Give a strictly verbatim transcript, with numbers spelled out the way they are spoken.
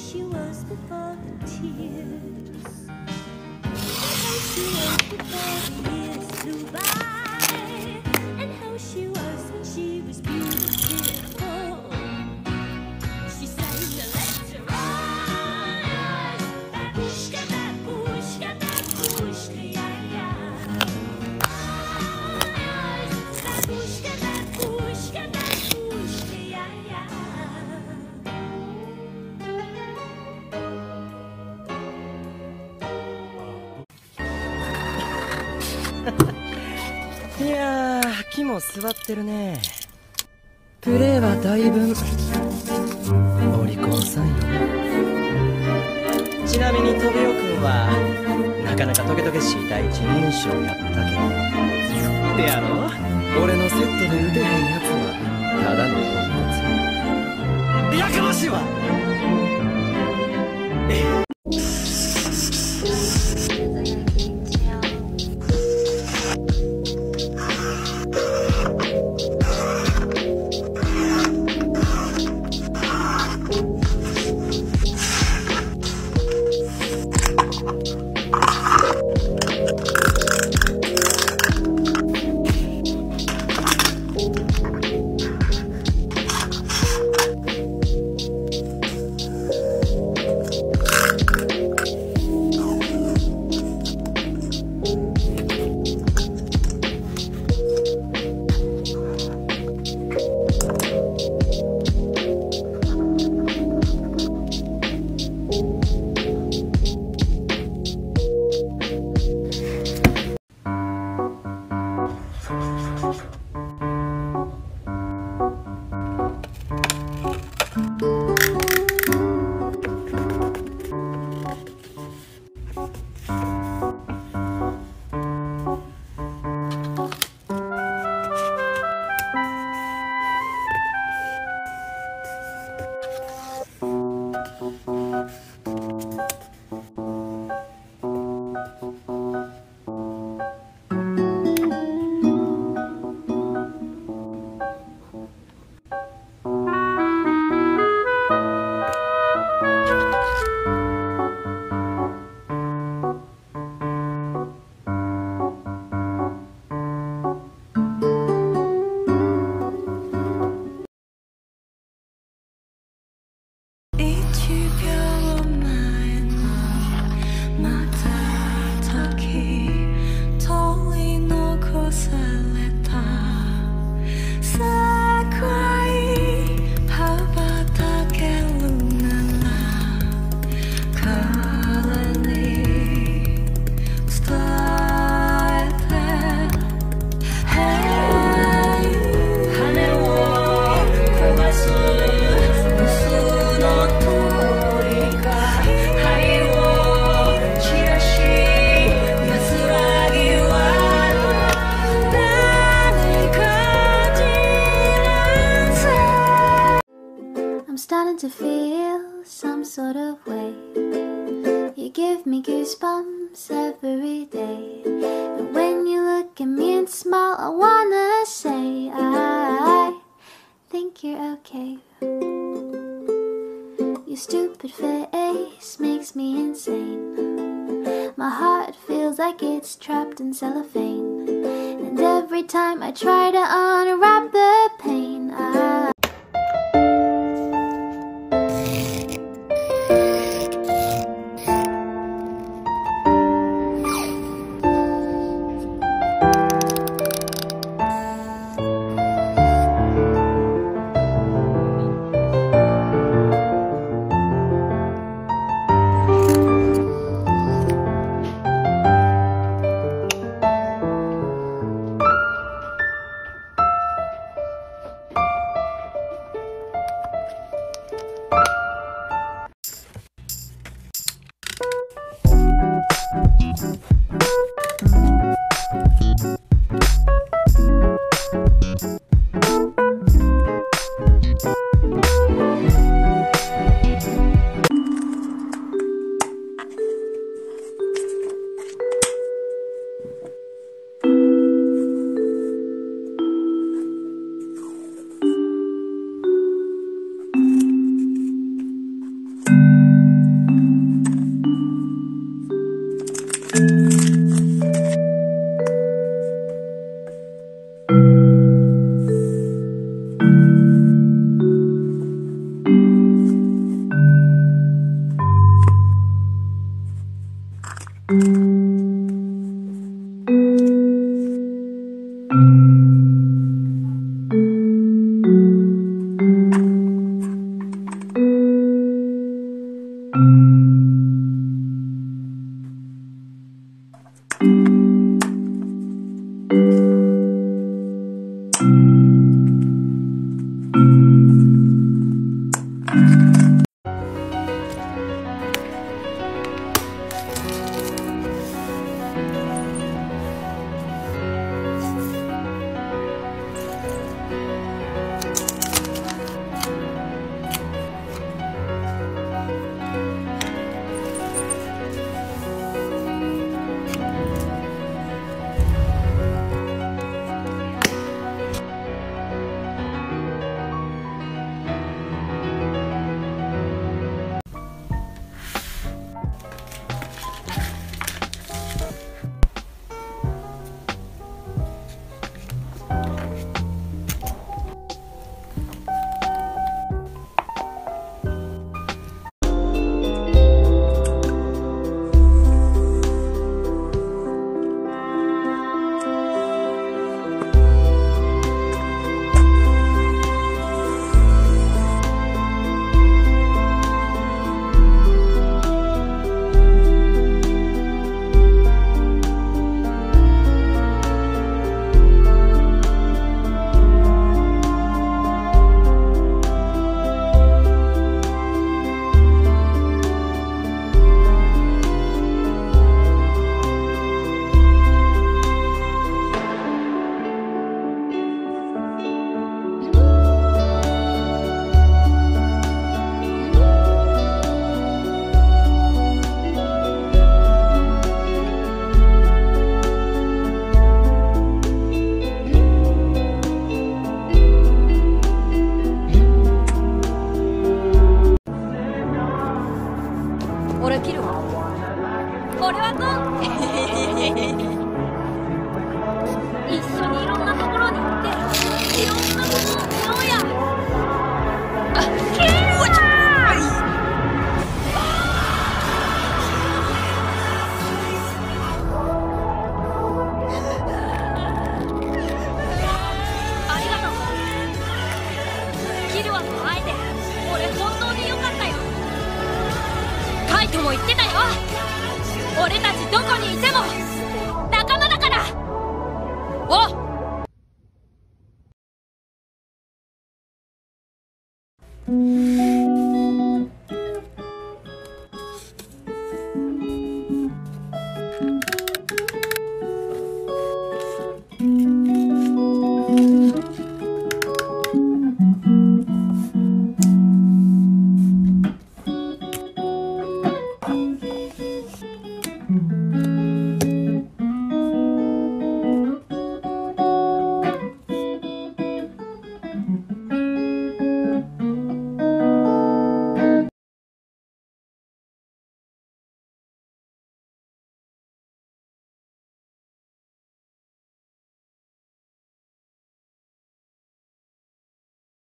she was before the tears, how she was before the years flew by, and how she was when she was beautiful. She sang the letter I, babushka, babushka, babushka, ya ya, babushka, babushka, babushka, ya ya.いやー、木も座ってるね。プレーは大分お利口さんよ。ちなみにトビオくんはなかなかトゲトゲしい第一印象やったけど、でやろ俺のセットで打てへんやつはただのおもつ。やかましいわ。えTo feel some sort of way, you give me goosebumps every day. And when you look at me and smile, I wanna say I think you're okay. Your stupid face makes me insane. My heart feels like it's trapped in cellophane, and every time I try to unwrap the pain, I Thank you.